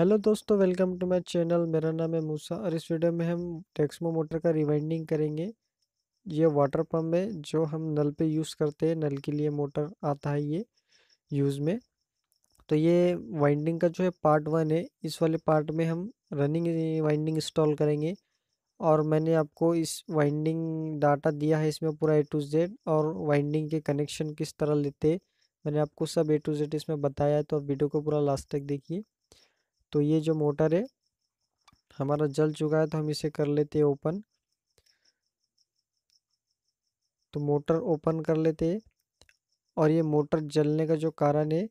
Hello दोस्तों, welcome to my channel. मेरा नाम है मूसा और इस वीडियो में हम टेक्समो मोटर का रिवाइंडिंग करेंगे। ये वाटर पंप है जो हम नल पे यूज़ करते हैं, नल के लिए मोटर आता है ये यूज़ में। तो ये वाइंडिंग का जो है पार्ट 1 है, इस वाले पार्ट में हम रनिंग वाइंडिंग इंस्टॉल करेंगे। और मैंने आपको इस वाइंडिंग डाटा दिया है, इसमें पूरा A to Z और वाइंडिंग के कनेक्शन किस तरह लेते मैंने आपको सब A to Z इसमें बताया है। तो आप वीडियो को पूरा लास्ट तक देखिए। तो ये जो मोटर है हमारा जल चुका है, तो हम इसे कर लेते हैं ओपन। तो मोटर ओपन कर लेते हैं। और ये मोटर जलने का जो कारण है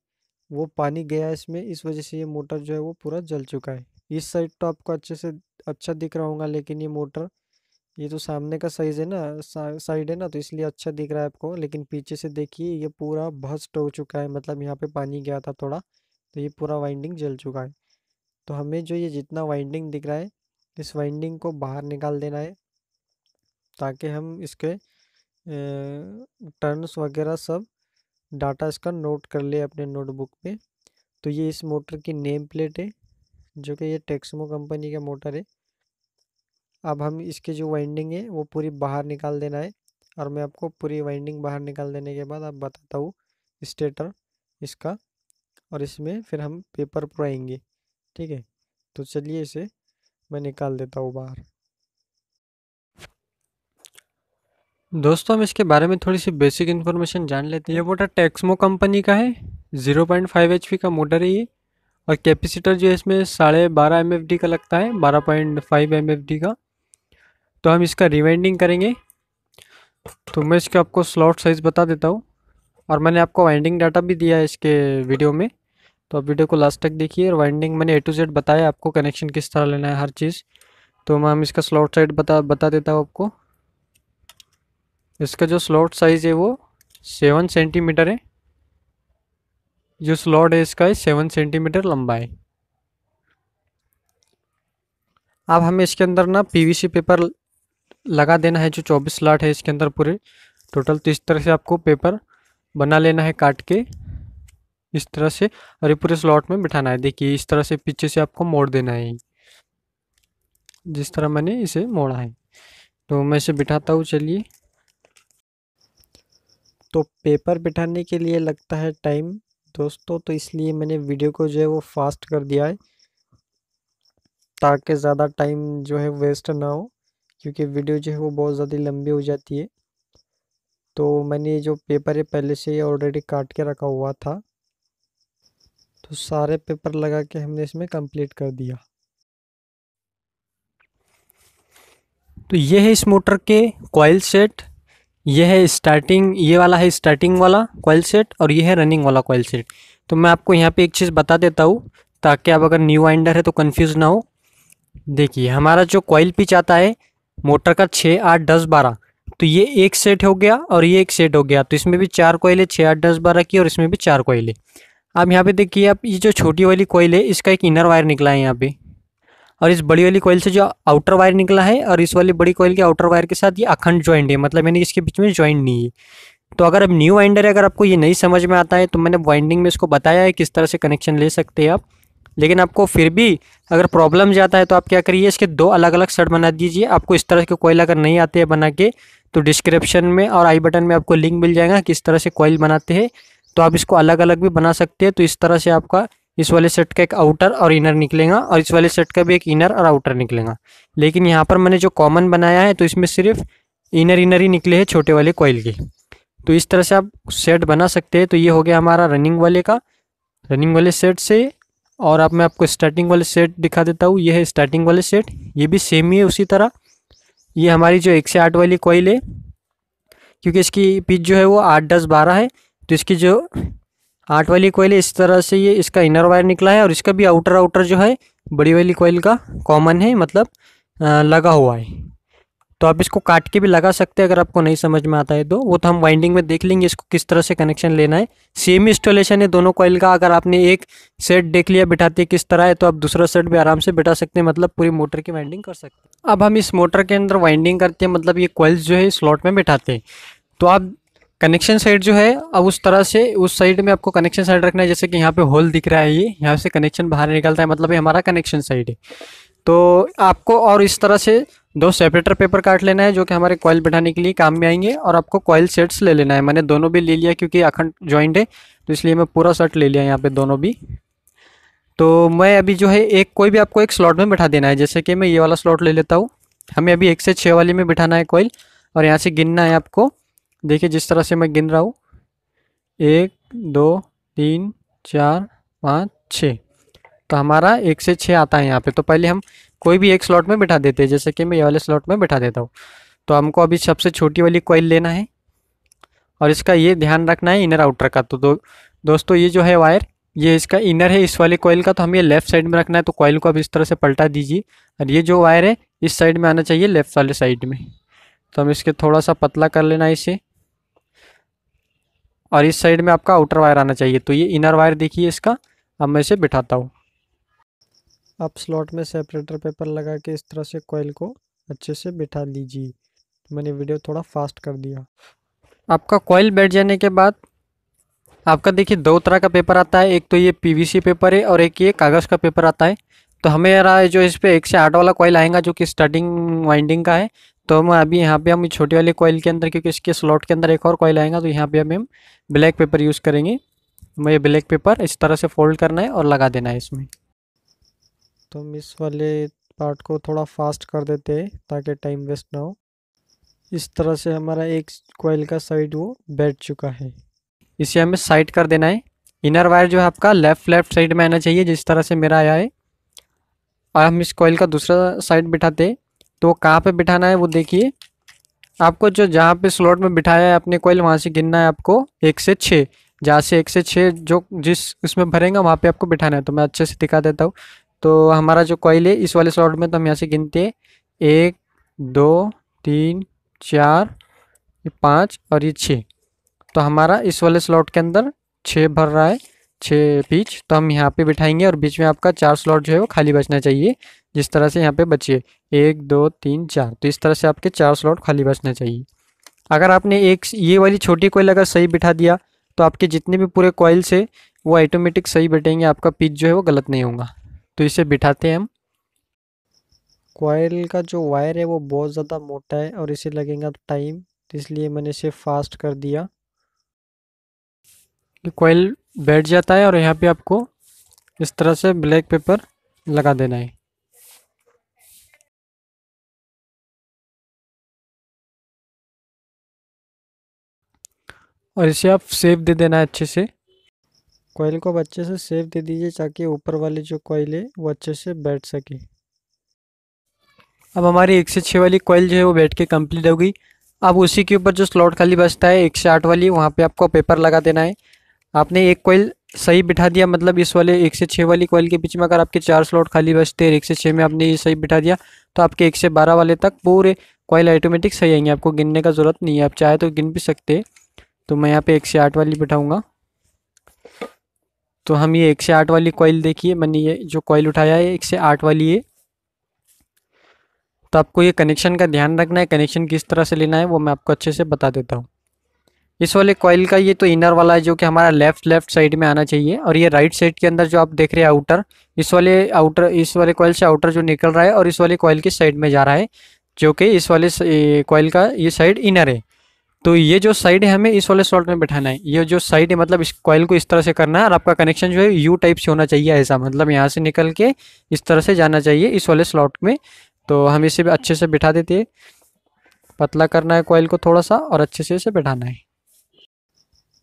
वो पानी गया है इसमें, इस वजह से ये मोटर जो है वो पूरा जल चुका है। इस साइड तो आपको अच्छे से अच्छा दिख रहा होगा, लेकिन ये मोटर ये तो सामने का साइज है ना, साइड है ना, तो इसलिए अच्छा दिख रहा है आपको। लेकिन पीछे से देखिए ये पूरा भस्ट हो चुका है, मतलब यहाँ पे पानी गया था थोड़ा, तो ये पूरा वाइंडिंग जल चुका है। तो हमें जो ये जितना वाइंडिंग दिख रहा है इस वाइंडिंग को बाहर निकाल देना है, ताकि हम इसके टर्न्स वगैरह सब डाटा इसका नोट कर ले अपने नोटबुक में। तो ये इस मोटर की नेम प्लेट है जो कि ये टेक्समो कंपनी का मोटर है। अब हम इसके जो वाइंडिंग है वो पूरी बाहर निकाल देना है। और मैं आपको पूरी वाइंडिंग बाहर निकाल देने के बाद आप बताता हूँ स्टेटर इसका, और इसमें फिर हम पेपर पुराएंगे, ठीक है। तो चलिए इसे मैं निकाल देता हूँ बाहर। दोस्तों, हम इसके बारे में थोड़ी सी बेसिक इन्फॉर्मेशन जान लेते हैं। ये मोटर टेक्समो कंपनी का है, 0.5 HP का मोटर है ये। और कैपेसिटर जो है इसमें 12.5 MFD का लगता है, 12.5 MFD का। तो हम इसका रिवाइंडिंग करेंगे। तो मैं इसके आपको स्लॉट साइज़ बता देता हूँ, और मैंने आपको वाइंडिंग डाटा भी दिया है इसके वीडियो में, तो आप वीडियो को लास्ट तक देखिए। और वाइंडिंग मैंने A to Z बताया आपको, कनेक्शन किस तरह लेना है हर चीज़। तो मैं हम इसका स्लॉट साइज बता देता हूँ आपको। इसका जो स्लॉट साइज़ है वो 7 सेंटीमीटर है। जो स्लॉट है इसका 7 सेंटीमीटर लंबा है। अब हमें इसके अंदर ना PVC पेपर लगा देना है, जो 24 स्लॉट है इसके अंदर पूरे टोटल। तो इस तरह से आपको पेपर बना लेना है काट के, इस तरह से, और ये पूरे स्लॉट में बिठाना है। देखिए इस तरह से पीछे से आपको मोड़ देना है, जिस तरह मैंने इसे मोड़ा है। तो मैं इसे बिठाता हूँ, चलिए। तो पेपर बिठाने के लिए लगता है टाइम दोस्तों, तो इसलिए मैंने वीडियो को जो है वो फास्ट कर दिया है, ताकि ज़्यादा टाइम जो है वेस्ट ना हो, क्योंकि वीडियो जो है वो बहुत ज़्यादा लंबी हो जाती है। तो मैंने ये जो पेपर है पहले से ही ऑलरेडी काट के रखा हुआ था, तो सारे पेपर लगा के हमने इसमें कंप्लीट कर दिया। तो ये है इस मोटर के कॉइल सेट। ये है स्टार्टिंग, ये वाला है स्टार्टिंग वाला कॉइल सेट, और ये है रनिंग वाला कॉइल सेट। तो मैं आपको यहाँ पे एक चीज़ बता देता हूँ, ताकि आप अगर न्यू वाइंडर है तो कंफ्यूज ना हो। देखिए हमारा जो कॉइल पिच आता है मोटर का 6, 8, 10, 12, तो ये एक सेट हो गया और ये एक सेट हो गया। तो इसमें भी 4 कॉइल है, 6, 8, 10, 12 की, और इसमें भी 4 कॉइल है। अब यहाँ पे देखिए आप, ये जो छोटी वाली कॉइल है इसका एक इनर वायर निकला है यहाँ पे, और इस बड़ी वाली कॉइल से जो आउटर वायर निकला है, और इस वाली बड़ी कॉइल के आउटर वायर के साथ ये अखंड ज्वाइंट है, मतलब यानी इसके बीच में ज्वाइंट नहीं है। तो अगर आप न्यू वाइंडर है, अगर आपको ये नहीं समझ में आता है, तो मैंने वाइंडिंग में इसको बताया है किस तरह से कनेक्शन ले सकते हैं आप। लेकिन आपको फिर भी अगर प्रॉब्लम जाता है तो आप क्या करिए, इसके 2 अलग अलग सेट बना दीजिए। आपको इस तरह के कॉइल अगर नहीं आते हैं बना के, तो डिस्क्रिप्शन में और आई बटन में आपको लिंक मिल जाएगा किस तरह से कॉइल बनाते हैं। तो आप इसको अलग अलग भी बना सकते हैं। तो इस तरह से आपका इस वाले सेट का एक आउटर और इनर निकलेगा, और इस वाले सेट का भी एक इनर और आउटर निकलेगा। लेकिन यहाँ पर मैंने जो कॉमन बनाया है, तो इसमें सिर्फ इनर ही निकले हैं छोटे वाले कॉइल के। तो इस तरह से आप सेट बना सकते हैं। तो ये हो गया हमारा रनिंग वाले का, रनिंग वाले सेट से। और अब मैं आपको स्टार्टिंग वाले सेट दिखा देता हूँ। ये है स्टार्टिंग वाले सेट, ये भी सेम ही है उसी तरह। ये हमारी जो 1 से 8 वाली कॉइल है, क्योंकि इसकी पिच जो है वो 8, 10, 12 है, तो इसकी जो 8 वाली कॉइल है इस तरह से ये इसका इनर वायर निकला है, और इसका भी आउटर जो है बड़ी वाली कॉइल का कॉमन है, मतलब लगा हुआ है। तो आप इसको काट के भी लगा सकते हैं अगर आपको नहीं समझ में आता है तो। वो तो हम वाइंडिंग में देख लेंगे इसको किस तरह से कनेक्शन लेना है। सेम इंस्टॉलेशन है दोनों कॉइल का। अगर आपने एक सेट देख लिया बिठाते किस तरह है, तो आप दूसरा सेट भी आराम से बिठा सकते हैं, मतलब पूरी मोटर की वाइंडिंग कर सकते हैं। अब हम इस मोटर के अंदर वाइंडिंग करते हैं, मतलब ये कॉइल्स जो है स्लॉट में बिठाते हैं। तो आप कनेक्शन साइड जो है अब उस तरह से उस साइड में आपको कनेक्शन साइड रखना है, जैसे कि यहाँ पे होल दिख रहा है, ये यहाँ से कनेक्शन बाहर निकलता है, मतलब ये हमारा कनेक्शन साइड है। तो आपको और इस तरह से दो सेपरेटर पेपर काट लेना है जो कि हमारे कॉइल बैठाने के लिए काम में आएंगे, और आपको कॉइल सेट्स ले लेना है। मैंने दोनों भी ले लिया क्योंकि अखंड जॉइंट है, तो इसलिए मैं पूरा सेट ले लिया यहाँ पे दोनों भी। तो मैं अभी जो है एक कोई भी आपको एक स्लॉट में बैठा देना है, जैसे कि मैं ये वाला स्लॉट ले लेता हूँ। हमें अभी 1 से 6 वाली में बिठाना है कॉइल, और यहाँ से गिनना है आपको। देखिए जिस तरह से मैं गिन रहा हूँ, 1 2 3 4 5 6, तो हमारा 1 से 6 आता है यहाँ पे। तो पहले हम कोई भी एक स्लॉट में बिठा देते हैं, जैसे कि मैं ये वाले स्लॉट में बिठा देता हूँ। तो हमको अभी सबसे छोटी वाली कॉइल लेना है, और इसका ये ध्यान रखना है इनर आउटर का। तो दोस्तों ये जो है वायर, ये इसका इनर है इस वाले कॉइल का, तो हमें लेफ्ट साइड में रखना है। तो कॉइल को अब इस तरह से पलटा दीजिए, और ये जो वायर है इस साइड में आना चाहिए, लेफ्ट वाले साइड में। तो हम इसके थोड़ा सा पतला कर लेना है इसे, और इस साइड में आपका आउटर वायर आना चाहिए। तो ये इनर वायर देखिए इसका, अब मैं इसे बिठाता हूँ। आप स्लॉट में सेपरेटर पेपर लगा के इस तरह से कॉइल को अच्छे से बिठा लीजिए। मैंने वीडियो थोड़ा फास्ट कर दिया। आपका कॉइल बैठ जाने के बाद आपका देखिए दो तरह का पेपर आता है, एक तो ये पीवीसी पेपर है और एक ये कागज़ का पेपर आता है। तो हमें यार जो इस पर 1 से 8 वाला कॉइल आएगा जो कि स्टार्टिंग वाइंडिंग का है, तो मैं अभी यहाँ पे हम छोटे वाले कॉइल के अंदर, क्योंकि इसके स्लॉट के अंदर एक और कॉइल आएगा, तो यहाँ पे हम ब्लैक पेपर यूज़ करेंगे। मैं ये ब्लैक पेपर इस तरह से फोल्ड करना है और लगा देना है इसमें। तो हम इस वाले पार्ट को थोड़ा फास्ट कर देते हैं ताकि टाइम वेस्ट ना हो। इस तरह से हमारा एक कॉइल का साइड वो बैठ चुका है, इसे हमें साइड कर देना है। इनर वायर जो है आपका लेफ़्ट साइड में आना चाहिए, जिस तरह से मेरा आया है। और हम इस कॉइल का दूसरा साइड बिठाते हैं, तो कहाँ पे बिठाना है वो देखिए। आपको जो जहाँ पे स्लॉट में बिठाया है अपने कॉइल, वहाँ से गिनना है आपको 1 से 6, जहाँ से 1 से 6 जो जिस इसमें भरेंगे वहाँ पे आपको बिठाना है। तो मैं अच्छे से दिखा देता हूँ। तो हमारा जो कॉइल है इस वाले स्लॉट में, तो हम यहाँ से गिनते हैं 1 2 3 4 5 और ये 6। तो हमारा इस वाले स्लॉट के अंदर 6 भर रहा है, 6 पीच। तो हम यहाँ पे बिठाएंगे, और बीच में आपका 4 स्लॉट जो है वो खाली बचना चाहिए, जिस तरह से यहाँ पे बचिए 1 2 3 4। तो इस तरह से आपके 4 स्लॉट खाली बचना चाहिए। अगर आपने एक ये वाली छोटी कॉइल अगर सही बिठा दिया, तो आपके जितने भी पूरे कॉइल्स है वो ऑटोमेटिक सही बैठेंगे, आपका पीच जो है वो गलत नहीं होगा। तो इसे बिठाते हैं हम। कॉइल का जो वायर है वो बहुत ज़्यादा मोटा है और इसे लगेगा टाइम, इसलिए मैंने इसे फास्ट कर दिया। कॉइल बैठ जाता है, और यहाँ पे आपको इस तरह से ब्लैक पेपर लगा देना है। और इसे आप शेप दे देना है अच्छे से। कॉइल को आप अच्छे से शेप दे दीजिए ताकि ऊपर वाली जो कॉइल है वो अच्छे से बैठ सके। अब हमारी 1 से 6 वाली कॉइल जो है वो बैठ के कंप्लीट हो गई। अब उसी के ऊपर जो स्लॉट खाली बचता है 1 से 8 वाली, वहाँ पे आपको पेपर लगा देना है। आपने एक कॉइल सही बिठा दिया, मतलब इस वाले 1 से 6 वाली कॉइल के बीच में अगर आपके 4 स्लॉट खाली बचते हैं, 1 से 6 में आपने ये सही बिठा दिया, तो आपके 1 से 12 वाले तक पूरे कॉइल ऑटोमेटिक सही आएंगे। आपको गिनने का ज़रूरत नहीं है, आप चाहे तो गिन भी सकते हैं। तो मैं यहाँ पे 1 से 8 वाली बिठाऊँगा। तो हम ये 1 से 8 वाली कॉइल देखिए, मैंने ये जो कॉइल उठाया है 1 से 8 वाली है। तो आपको ये कनेक्शन का ध्यान रखना है, कनेक्शन किस तरह से लेना है वो मैं आपको अच्छे से बता देता हूँ। इस वाले कॉइल का ये तो इनर वाला है जो कि हमारा लेफ़्ट साइड में आना चाहिए, और ये राइट साइड के अंदर जो आप देख रहे हैं आउटर, इस वाले कॉइल से आउटर जो निकल रहा है और इस वाले कॉइल की साइड में जा रहा है, जो कि इस वाले कॉइल का ये साइड इनर है। तो ये जो साइड है हमें इस वाले स्लॉट में बैठाना है। ये जो साइड है मतलब इस कॉइल को इस तरह से करना है, और आपका कनेक्शन जो है यू टाइप से होना चाहिए, ऐसा मतलब यहाँ से निकल के इस तरह से जाना चाहिए इस वाले स्लॉट में। तो हम इसे भी अच्छे से बिठा देते हैं। पतला करना है कॉइल को थोड़ा सा, और अच्छे से इसे बिठाना है।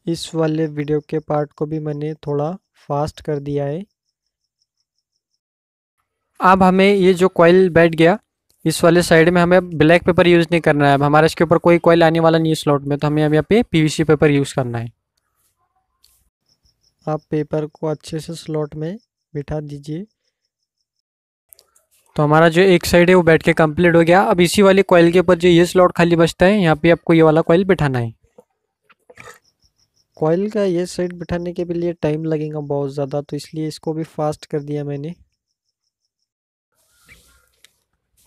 इस वाले वीडियो के पार्ट को भी मैंने थोड़ा फास्ट कर दिया है। अब हमें ये जो कॉइल बैठ गया इस वाले साइड में, हमें ब्लैक पेपर यूज़ नहीं करना है। अब हमारे इसके ऊपर कोई कॉइल आने वाला नहीं है स्लॉट में, तो हमें अब यहाँ पे पीवीसी पेपर यूज़ करना है। आप पेपर को अच्छे से स्लॉट में बिठा दीजिए। तो हमारा जो एक साइड है वो बैठ के कंप्लीट हो गया। अब इसी वाले कॉइल के ऊपर जो ये स्लॉट खाली बचता है, यहाँ पे आपको ये वाला कॉइल बिठाना है। कॉइल का ये साइड बिठाने के लिए टाइम लगेगा बहुत ज़्यादा, तो इसलिए इसको भी फास्ट कर दिया मैंने।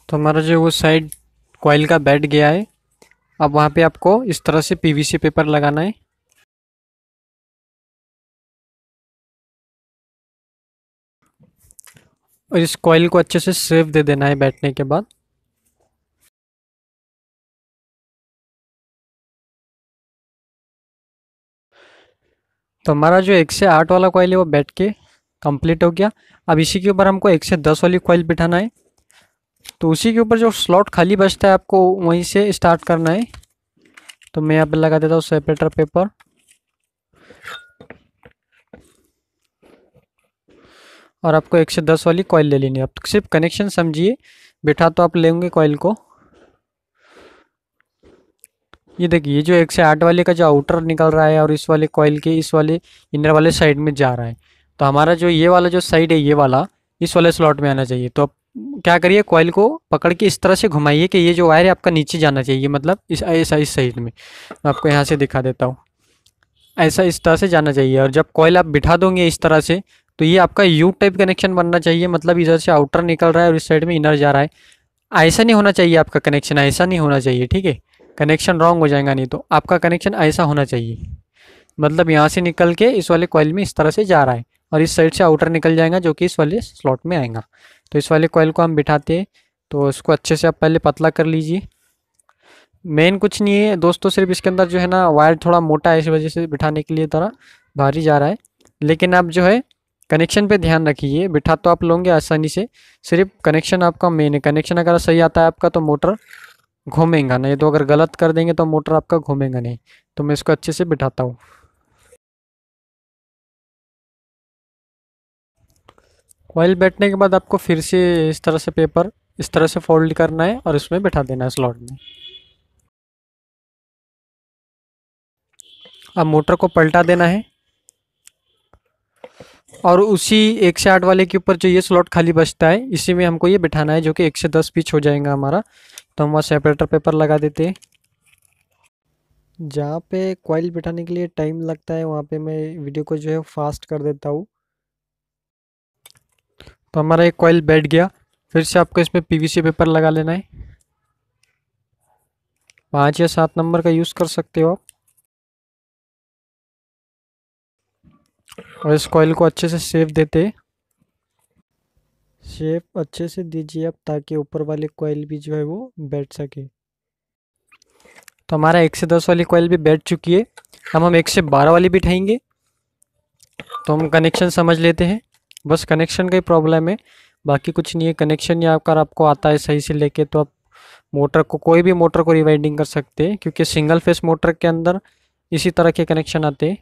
तो हमारा जो वो साइड कॉइल का बैठ गया है। अब वहाँ पे आपको इस तरह से पीवीसी पेपर लगाना है। और इस कॉइल को अच्छे से शेप दे देना है बैठने के बाद। तो हमारा जो 1 से 8 वाला कॉइल है वो बैठ के कंप्लीट हो गया। अब इसी के ऊपर हमको 1 से 10 वाली कॉइल बिठाना है। तो उसी के ऊपर जो स्लॉट खाली बचता है आपको वहीं से स्टार्ट करना है। तो मैं यहाँ पे लगा देता हूँ सेपरेटर पेपर। और आपको 1 से 10 वाली कॉइल ले लेनी है। आप सिर्फ कनेक्शन समझिए, बिठा तो आप लेंगे कॉइल को। ये देखिए, ये जो 1 से 8 वाले का जो आउटर निकल रहा है और इस वाले कॉइल के इस वाले इनर वाले साइड में जा रहा है। तो हमारा जो ये वाला जो साइड है ये वाला इस वाले स्लॉट में आना चाहिए। तो आप क्या करिए, कॉइल को पकड़ के इस तरह से घुमाइए कि ये जो वायर है आपका नीचे जाना चाहिए, मतलब इस साइड में। मैं आपको यहाँ से दिखा देता हूँ, ऐसा इस तरह से जाना चाहिए। और जब कॉइल आप बिठा दोगे इस तरह से तो ये आपका यू टाइप कनेक्शन बनना चाहिए, मतलब इधर से आउटर निकल रहा है और इस साइड में इनर जा रहा है। ऐसा नहीं होना चाहिए, आपका कनेक्शन ऐसा नहीं होना चाहिए, ठीक है। कनेक्शन रॉन्ग हो जाएगा, नहीं तो आपका कनेक्शन ऐसा होना चाहिए, मतलब यहाँ से निकल के इस वाले कॉइल में इस तरह से जा रहा है और इस साइड से आउटर निकल जाएगा जो कि इस वाले स्लॉट में आएगा। तो इस वाले कॉइल को हम बिठाते हैं। तो इसको अच्छे से आप पहले पतला कर लीजिए। मेन कुछ नहीं है दोस्तों, सिर्फ इसके अंदर जो है ना वायर थोड़ा मोटा है, इस वजह से बिठाने के लिए थोड़ा भारी जा रहा है। लेकिन आप जो है कनेक्शन पे ध्यान रखिए, बिठा तो आप लोगे आसानी से, सिर्फ कनेक्शन आपका मेन है। कनेक्शन अगर सही आता है आपका तो मोटर घूमेगा नहीं, तो अगर गलत कर देंगे तो मोटर आपका घूमेगा नहीं। तो मैं इसको अच्छे से बिठाता हूँ। कॉइल बैठने के बाद आपको फिर से इस तरह से पेपर इस तरह से फोल्ड करना है और इसमें बैठा देना है स्लॉट में। अब मोटर को पलटा देना है और उसी 1 से 8 वाले के ऊपर जो ये स्लॉट खाली बचता है इसी में हमको ये बिठाना है, जो कि 1 से 10 पीच हो जाएगा हमारा। तो हम वहाँ सेपरेटर पेपर लगा देते हैं। जहाँ पे कॉइल बिठाने के लिए टाइम लगता है वहाँ पे मैं वीडियो को जो है फास्ट कर देता हूँ। तो हमारा एक कॉइल बैठ गया। फिर से आपको इसमें पीवीसी पेपर लगा लेना है, 5 या 7 नंबर का यूज़ कर सकते हो आप। और इस कॉइल को अच्छे से शेप देते, शेप अच्छे से दीजिए आप, ताकि ऊपर वाले कॉइल भी जो है वो बैठ सके। तो हमारा 1 से 10 वाली कॉइल भी बैठ चुकी है। हम 1 से 12 वाली बिठाएंगे। तो हम कनेक्शन समझ लेते हैं, बस कनेक्शन का ही प्रॉब्लम है, बाकी कुछ नहीं है। कनेक्शन या अगर आपको आता है सही से लेके तो आप मोटर को, कोई भी मोटर को रिवाइंडिंग कर सकते हैं, क्योंकि सिंगल फेस मोटर के अंदर इसी तरह के कनेक्शन आते हैं।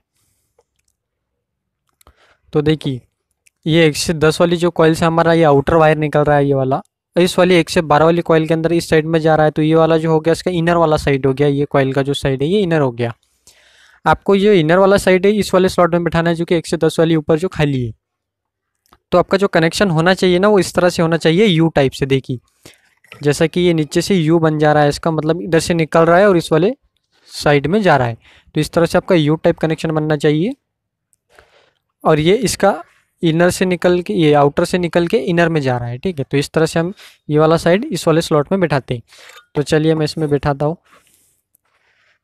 तो देखिए, ये 1 से 10 वाली जो कॉइल से हमारा ये आउटर वायर निकल रहा है ये वाला, इस वाली 1 से 12 वाली कॉइल के अंदर इस साइड में जा रहा है। तो ये वाला जो हो गया इसका इनर वाला साइड हो गया, ये कॉइल का जो साइड है ये इनर हो गया। आपको ये इनर वाला साइड है इस वाले स्लॉट में बिठाना है, जो कि 1 से 10 वाली ऊपर जो खाली है। तो आपका जो कनेक्शन होना चाहिए ना वो इस तरह से होना चाहिए, यू टाइप से। देखिए जैसा कि ये नीचे से यू बन जा रहा है, इसका मतलब इधर से निकल रहा है और इस वाले साइड में जा रहा है। तो इस तरह से आपका यू टाइप कनेक्शन बनना चाहिए। और ये इसका इनर से निकल के, ये आउटर से निकल के इनर में जा रहा है, ठीक है। तो इस तरह से हम ये वाला साइड इस वाले स्लॉट में बैठाते हैं। तो चलिए मैं इसमें बैठाता हूँ।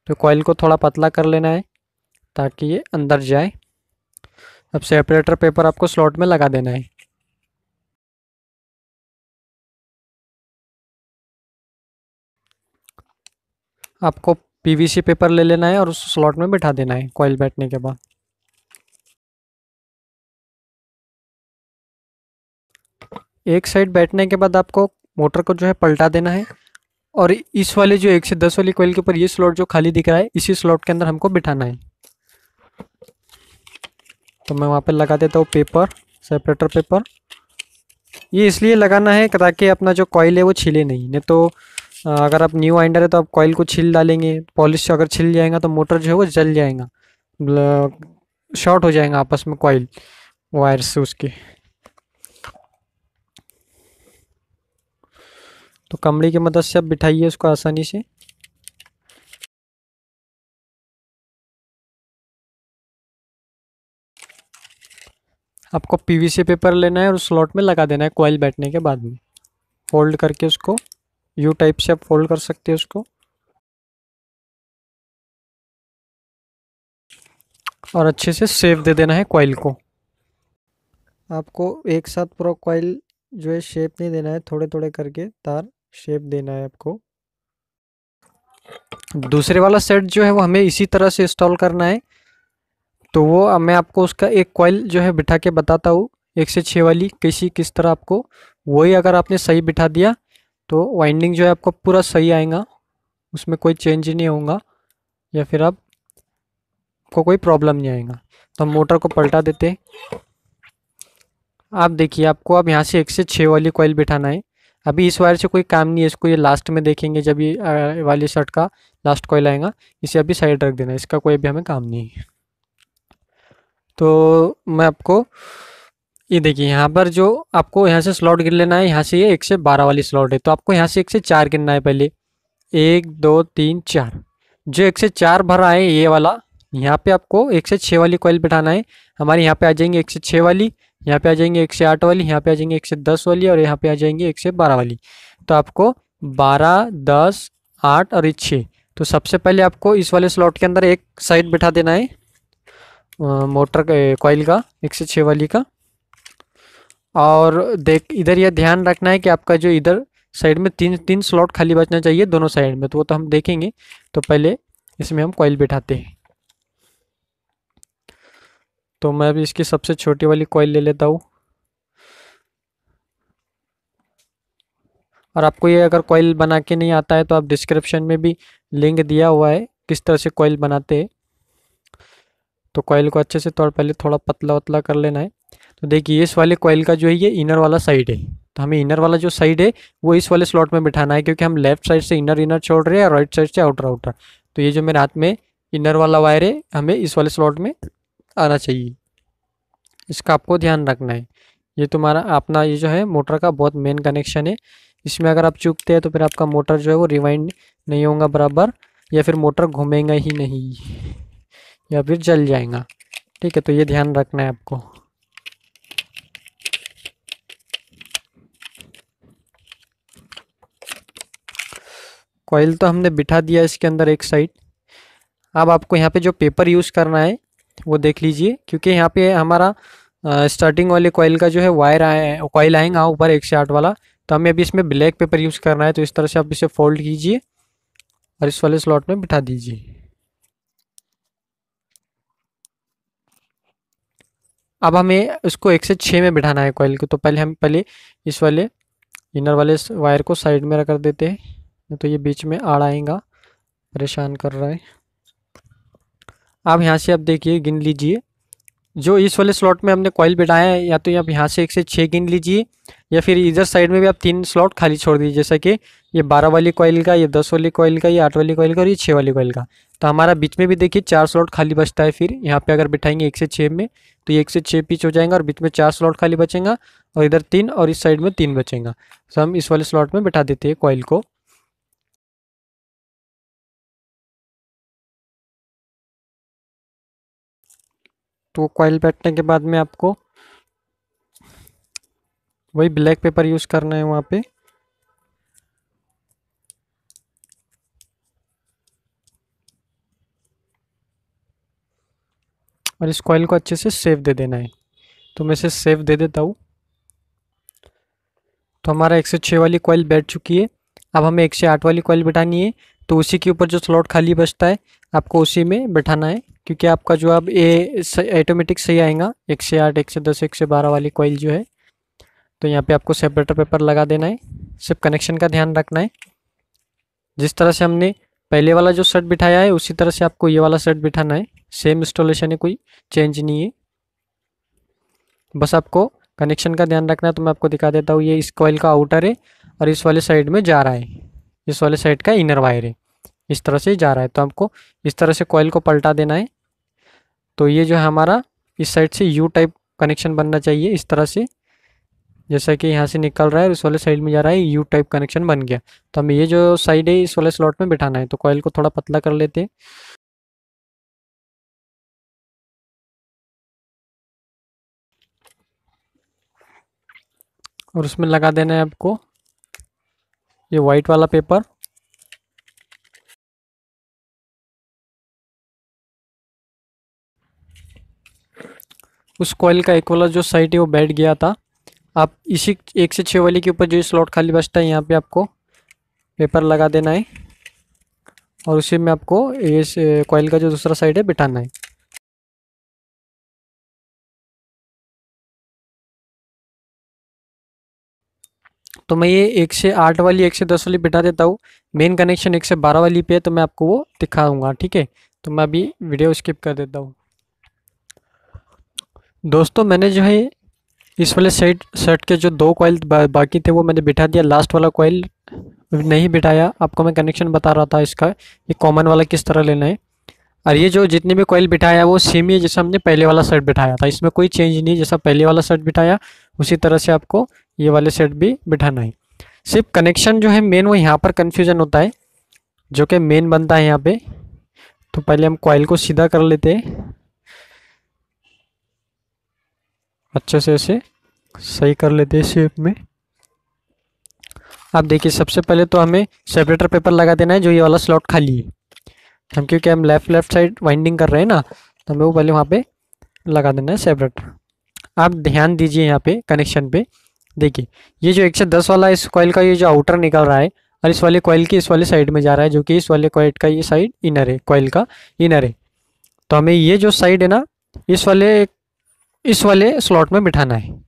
तो कॉइल को थोड़ा पतला कर लेना है ताकि ये अंदर जाए। अब सेपरेटर पेपर आपको स्लॉट में लगा देना है। आपको पीवीसी पेपर ले लेना है और उस स्लॉट में बिठा देना है कॉइल बैठने के बाद। एक साइड बैठने के बाद आपको मोटर को जो है पलटा देना है और इस वाले जो 1 से 10 वाली कॉइल के ऊपर ये स्लॉट जो खाली दिख रहा है इसी स्लॉट के अंदर हमको बिठाना है। तो मैं वहाँ पे लगा देता हूँ पेपर, सेपरेटर पेपर। ये इसलिए लगाना है ताकि अपना जो कॉइल है वो छिले नहीं, नहीं तो अगर आप न्यू वाइंडर है तो आप कॉइल को छील डालेंगे, पॉलिश अगर छिल जाएगा तो मोटर जो है वो जल जाएगा, शॉर्ट हो जाएगा आपस में कॉइल वायर्स से उसके। तो कमड़ी की मदद से आप बिठाइए उसको आसानी से। आपको पीवीसी पेपर लेना है और उस स्लॉट में लगा देना है कॉइल बैठने के बाद में। फोल्ड करके उसको यू टाइप से आप फोल्ड कर सकते हैं उसको। और अच्छे से शेप दे देना है कॉइल को। आपको एक साथ पूरा कॉइल जो है शेप नहीं देना है, थोड़े थोड़े करके तार शेप देना है आपको। दूसरे वाला सेट जो है वो हमें इसी तरह से इंस्टॉल करना है, तो वो मैं आपको उसका एक कॉइल जो है बिठा के बताता हूँ 1 से 6 वाली कैसी किस तरह आपको, वही अगर आपने सही बिठा दिया तो वाइंडिंग जो है आपका पूरा सही आएगा, उसमें कोई चेंज नहीं होगा या फिर आपको कोई प्रॉब्लम नहीं आएगा। तो हम मोटर को पलटा देते, आप देखिए आपको अब यहाँ से 1 से 6 वाली कॉइल बिठाना है। अभी इस वायर से कोई काम नहीं है, इसको ये लास्ट में देखेंगे जब ये वाली शर्ट का लास्ट कॉइल आएगा, इसे अभी साइड रख देना है, इसका कोई भी हमें काम नहीं है। तो मैं आपको ये देखिए यहाँ पर जो आपको यहाँ से स्लॉट गिन लेना है, यहाँ से ये 1 से 12 वाली स्लॉट है, तो आपको यहाँ से 1 से 4 गिनना है पहले, 1 2 3 4। जो 1 से 4 भरा है ये वाला, यहाँ पे आपको 1 से 6 वाली कॉइल बिठाना है। हमारे यहाँ पे आ जाएंगे 1 से 6 वाली, यहाँ पे आ जाएंगे 1 से 8 वाली, यहाँ पे आ जाएंगे 110 वाली और यहाँ पे आ जाएंगे 112 वाली। तो आपको 12, 10, 8 और 6। तो सबसे पहले आपको इस वाले स्लॉट के अंदर एक साइड बिठा देना है मोटर कॉइल का 1 से 6 वाली का। और इधर यह ध्यान रखना है कि आपका जो इधर साइड में तीन स्लॉट खाली बचना चाहिए दोनों साइड में, तो वो तो हम देखेंगे। तो पहले इसमें हम कॉइल बिठाते हैं, तो मैं अभी इसकी सबसे छोटी वाली कॉइल ले लेता हूँ। और आपको ये अगर कॉइल बना के नहीं आता है तो आप डिस्क्रिप्शन में भी लिंक दिया हुआ है किस तरह से कॉइल बनाते हैं। तो कॉइल को अच्छे से पहले थोड़ा पतला पतला कर लेना है। तो देखिए इस वाले कॉइल का जो है ये इनर वाला साइड है, तो हमें इनर वाला जो साइड है वो इस वाले स्लॉट में बिठाना है, क्योंकि हम लेफ्ट साइड से इनर छोड़ रहे हैं और राइट साइड से आउटर। तो ये जो मेरे हाथ में इनर वाला वायर है हमें इस वाले स्लॉट में आना चाहिए, इसका आपको ध्यान रखना है। ये तुम्हारा अपना ये जो है मोटर का बहुत मेन कनेक्शन है, इसमें अगर आप चूकते हैं तो फिर आपका मोटर जो है वो रिवाइंड नहीं होगा बराबर, या फिर मोटर घूमेगा ही नहीं या फिर जल जाएगा। ठीक है, तो ये ध्यान रखना है आपको। कॉइल तो हमने बिठा दिया इसके अंदर एक साइड। अब आपको यहाँ पे जो पेपर यूज़ करना है वो देख लीजिए, क्योंकि यहाँ पे हमारा स्टार्टिंग वाले कॉइल का जो है वायर कॉइल आएगा ऊपर 1 से 8 वाला, तो हमें अभी इसमें ब्लैक पेपर यूज़ करना है। तो इस तरह से आप इसे फोल्ड कीजिए और इस वाले स्लॉट में बिठा दीजिए। अब हमें इसको 1 से 6 में बिठाना है कॉइल को, तो हम पहले इस वाले इनर वाले वायर को साइड में रख देते हैं, तो ये बीच में आड़ आएगा, परेशान कर रहा है। अब यहाँ से आप देखिए गिन लीजिए जो इस वाले स्लॉट में हमने कॉइल बिठाया है, या तो आप यहाँ से 1 से 6 गिन लीजिए, या फिर इधर साइड में भी आप 3 स्लॉट खाली छोड़ दीजिए, जैसा कि ये 12 वाली कॉइल का, ये 10 वाली कॉइल का, ये 8 वाली कॉइल का और ये 6 वाली कॉइल का। तो हमारा बीच में भी देखिए 4 स्लॉट खाली बचता है। फिर यहाँ पे अगर बिठाएंगे 1 से 6 में तो ये 1 से 6 पीच हो जाएगा और बीच में 4 स्लॉट खाली बचेगा, और इधर 3 और इस साइड में 3 बचेगा। तो हम इस वाले स्लॉट में बिठा देते हैं कॉइल को। तो कॉइल बैठने के बाद में आपको वही ब्लैक पेपर यूज़ करना है वहाँ पे। और इस कॉइल को अच्छे से शेप दे देना है, तो मैं इसे शेप दे देता हूँ। तो हमारा 1 से 6 वाली कॉइल बैठ चुकी है। अब हमें 1 से 8 वाली कॉइल बिठानी है, तो उसी के ऊपर जो स्लॉट खाली बचता है आपको उसी में बिठाना है, क्योंकि आपका जो अब ये ऑटोमेटिक सही आएगा 1 से 8, 1 से 10, 1 से 12 वाली कॉइल जो है। तो यहाँ पे आपको सेपरेटर पेपर लगा देना है, सिर्फ कनेक्शन का ध्यान रखना है। जिस तरह से हमने पहले वाला जो सेट बिठाया है उसी तरह से आपको ये वाला सेट बिठाना है, सेम इंस्टॉलेशन है, कोई चेंज नहीं है, बस आपको कनेक्शन का ध्यान रखना है। तो मैं आपको दिखा देता हूँ, ये इस कॉइल का आउटर है और इस वाले साइड में जा रहा है, इस वाले साइड का इनर वायर है, इस तरह से जा रहा है। तो आपको इस तरह से कॉइल को पलटा देना है। तो ये जो है हमारा इस साइड से यू टाइप कनेक्शन बनना चाहिए, इस तरह से जैसा कि यहाँ से निकल रहा है और इस वाले साइड में जा रहा है, यू टाइप कनेक्शन बन गया। तो हमें ये जो साइड है इस वाले स्लॉट में बिठाना है। तो कॉइल को थोड़ा पतला कर लेते हैं। और उसमें लगा देना है आपको ये वाइट वाला पेपर। उस कॉइल का एक वाला जो साइड है वो बैठ गया था। आप इसी 1 से 6 वाली के ऊपर जो स्लॉट खाली बचता है यहाँ पे आपको पेपर लगा देना है और उसी में आपको इस कॉइल का जो दूसरा साइड है बिठाना है। तो मैं ये 1 से 8 वाली 1 से 10 वाली बिठा देता हूँ। मेन कनेक्शन 1 से 12 वाली पे है तो मैं आपको वो दिखाऊंगा, ठीक है। तो मैं अभी वीडियो स्किप कर देता हूँ। दोस्तों मैंने जो है इस वाले सेट के जो 2 कॉइल बाकी थे वो मैंने बिठा दिया, लास्ट वाला कॉइल नहीं बिठाया। आपको मैं कनेक्शन बता रहा था इसका, ये कॉमन वाला किस तरह लेना है। और ये जो जितने भी कॉइल बिठाया वो सेम ही है जैसा हमने पहले वाला सेट बिठाया था, इसमें कोई चेंज नहीं। जैसा पहले वाला सेट बिठाया उसी तरह से आपको ये वाले सेट भी बिठाना है। सिर्फ कनेक्शन जो है मेन वो यहाँ पर कन्फ्यूजन होता है जो कि मेन बनता है यहाँ पे। तो पहले हम कॉइल को सीधा कर लेते हैं, अच्छे से ऐसे सही कर लेते हैं शेप में। आप देखिए सबसे पहले तो हमें सेपरेटर पेपर लगा देना है जो ये वाला स्लॉट खाली है। हम क्योंकि हम लेफ़्ट साइड वाइंडिंग कर रहे हैं ना, तो हमें वो पहले वहाँ पे लगा देना है सेपरेटर। आप ध्यान दीजिए यहाँ पे कनेक्शन पे, देखिए ये जो 1 से 10 वाला इस कॉइल का ये जो आउटर निकल रहा है और इस वाले कॉइल की इस वाले साइड में जा रहा है जो कि इस वाले कॉइल का ये साइड इनर है, कॉइल का इनर है। तो हमें ये जो साइड है ना इस वाले स्लॉट में बिठाना है।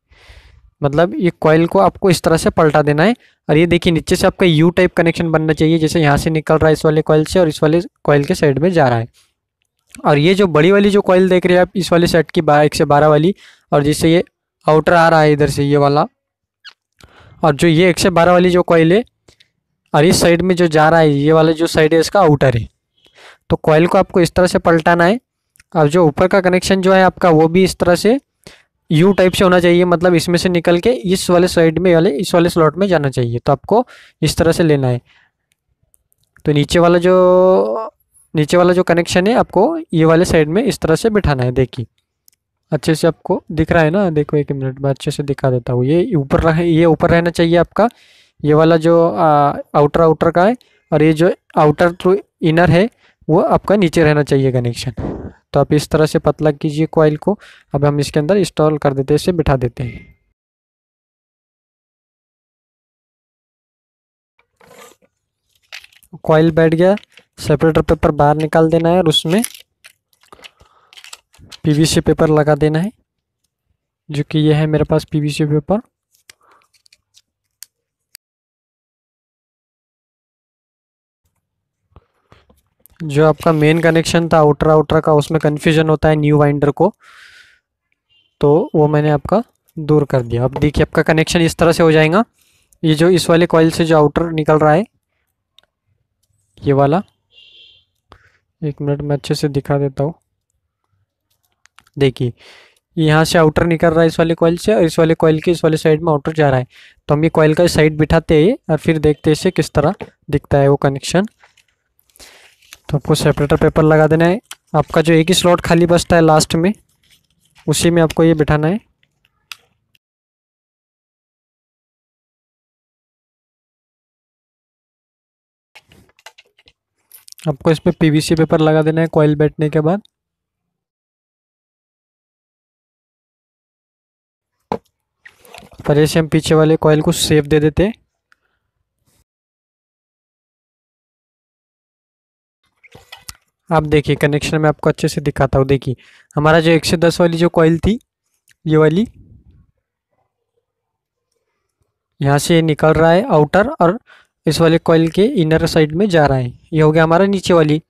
मतलब ये कॉइल को आपको इस तरह से पलटा देना है और ये देखिए नीचे से आपका यू टाइप कनेक्शन बनना चाहिए, जैसे यहाँ से निकल रहा है इस वाले कॉइल से और इस वाले कॉइल के साइड में जा रहा है। और ये जो बड़ी वाली जो कॉइल देख रहे हैं आप इस वाले सेट की 1 से 12 वाली, और जिससे ये आउटर आ रहा है इधर से ये वाला, और जो ये 1 से 12 वाली जो कॉइल है और इस साइड में जो जा रहा है ये वाला जो साइड है इसका आउटर है। तो कॉइल को आपको इस तरह से पलटाना है। और जो ऊपर का कनेक्शन जो है आपका वो भी इस तरह से यू टाइप से होना चाहिए, मतलब इसमें से निकल के इस वाले साइड में वाले इस वाले स्लॉट में जाना चाहिए। तो आपको इस तरह से लेना है। तो नीचे वाला जो कनेक्शन है आपको ये वाले साइड में इस तरह से बिठाना है। देखिए अच्छे से आपको दिख रहा है ना, देखो 1 मिनट में अच्छे से दिखा देता हूँ। ये ऊपर रहना चाहिए आपका, ये वाला जो आउटर का है, और ये जो आउटर थ्रू इनर है वो आपका नीचे रहना चाहिए कनेक्शन। तो आप इस तरह से पतला कीजिए कॉइल को। अब हम इसके अंदर इंस्टॉल कर देते हैं, इसे बिठा देते हैं। कॉइल बैठ गया, सेपरेटर पेपर बाहर निकाल देना है और उसमें पीवीसी पेपर लगा देना है, जो कि ये है मेरे पास पीवीसी पेपर। जो आपका मेन कनेक्शन था आउटर का, उसमें कन्फ्यूजन होता है न्यू वाइंडर को, तो वो मैंने आपका दूर कर दिया। अब देखिए आपका कनेक्शन इस तरह से हो जाएगा। ये जो इस वाले कॉइल से जो आउटर निकल रहा है ये वाला, 1 मिनट में अच्छे से दिखा देता हूँ। देखिए यहाँ से आउटर निकल रहा है इस वाले कॉइल से, और इस वाले कॉइल के इस वाले साइड में आउटर जा रहा है। तो हम ये कॉइल का साइड बिठाते हैं और फिर देखते हैं इसे किस तरह दिखता है वो कनेक्शन। तो आपको सेपरेटर पेपर लगा देना है। आपका जो एक ही स्लॉट खाली बचता है लास्ट में, उसी में आपको ये बिठाना है। आपको इसमें पीवीसी पेपर लगा देना है कॉइल बैठने के बाद। पर ऐसे हम पीछे वाले कॉइल को शेप दे देते हैं। आप देखिए कनेक्शन में आपको अच्छे से दिखाता हूँ। देखिए हमारा जो 1 से 10 वाली जो कॉइल थी ये वाली, यहाँ से निकल रहा है आउटर और इस वाले कॉइल के इनर साइड में जा रहा है। ये हो गया हमारा नीचे वाली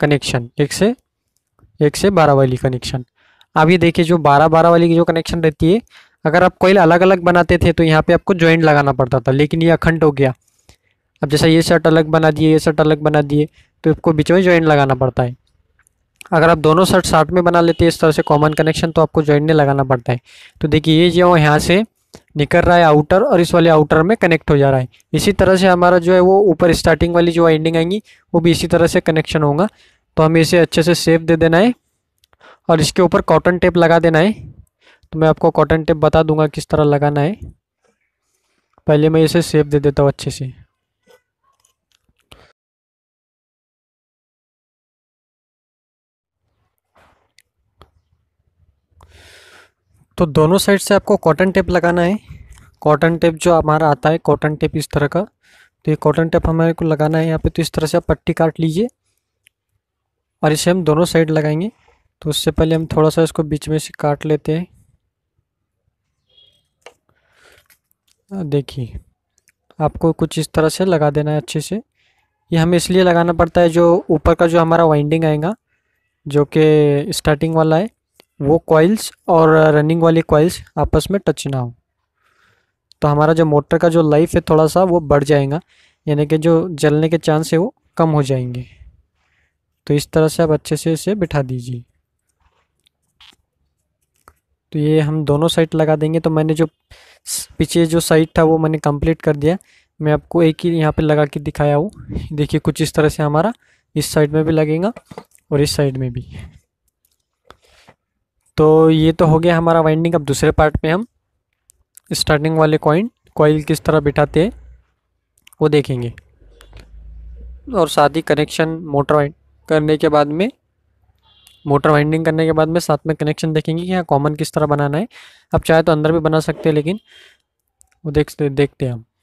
कनेक्शन 1 से 12 वाली कनेक्शन। आप ये देखिए जो 12 वाली की जो कनेक्शन रहती है, अगर आप कॉइल अलग अलग बनाते थे तो यहाँ पे आपको ज्वाइंट लगाना पड़ता था, लेकिन ये अखंड हो गया। अब जैसा ये सेट अलग बना दिए, ये सेट अलग बना दिए, तो आपको बीच में ज्वाइंट लगाना पड़ता है। अगर आप दोनों सेट साथ में बना लेते हैं इस तरह से कॉमन कनेक्शन, तो आपको ज्वाइंट नहीं लगाना पड़ता है। तो देखिए ये जो यहाँ से निकल रहा है आउटर और इस वाले आउटर में कनेक्ट हो जा रहा है। इसी तरह से हमारा जो है वो ऊपर स्टार्टिंग वाली जो वाइंडिंग आएंगी वो भी इसी तरह से कनेक्शन होगा। तो हमें इसे अच्छे से शेप दे देना है और इसके ऊपर कॉटन टेप लगा देना है। तो मैं आपको कॉटन टेप बता दूंगा किस तरह लगाना है। पहले मैं इसे शेप दे देता हूँ अच्छे से। तो दोनों साइड से आपको कॉटन टेप लगाना है। कॉटन टेप जो हमारा आता है कॉटन टेप इस तरह का, तो ये कॉटन टेप हमारे को लगाना है यहाँ पे। तो इस तरह से आप पट्टी काट लीजिए और इसे हम दोनों साइड लगाएंगे। तो उससे पहले हम थोड़ा सा इसको बीच में से काट लेते हैं। देखिए आपको कुछ इस तरह से लगा देना है अच्छे से। ये हमें इसलिए लगाना पड़ता है जो ऊपर का जो हमारा वाइंडिंग आएगा जो कि स्टार्टिंग वाला है वो कॉइल्स और रनिंग वाली कॉइल्स आपस में टच ना हो, तो हमारा जो मोटर का जो लाइफ है थोड़ा सा वो बढ़ जाएगा, यानी कि जो जलने के चांस है वो कम हो जाएंगे। तो इस तरह से आप अच्छे से इसे बिठा दीजिए। तो ये हम दोनों साइड लगा देंगे। तो मैंने जो पीछे जो साइड था वो मैंने कंप्लीट कर दिया। मैं आपको एक ही यहाँ पे लगा के दिखाया हूँ। देखिए कुछ इस तरह से हमारा इस साइड में भी लगेगा और इस साइड में भी। तो ये तो हो गया हमारा वाइंडिंग। अब दूसरे पार्ट में हम स्टार्टिंग वाले कॉइल किस तरह बिठाते हैं वो देखेंगे, और साथ ही कनेक्शन मोटर वाइंड करने के बाद में, मोटर वाइंडिंग करने के बाद में साथ में कनेक्शन देखेंगे कि यहाँ कॉमन किस तरह बनाना है। आप चाहे तो अंदर भी बना सकते हैं, लेकिन वो देखते हैं हम।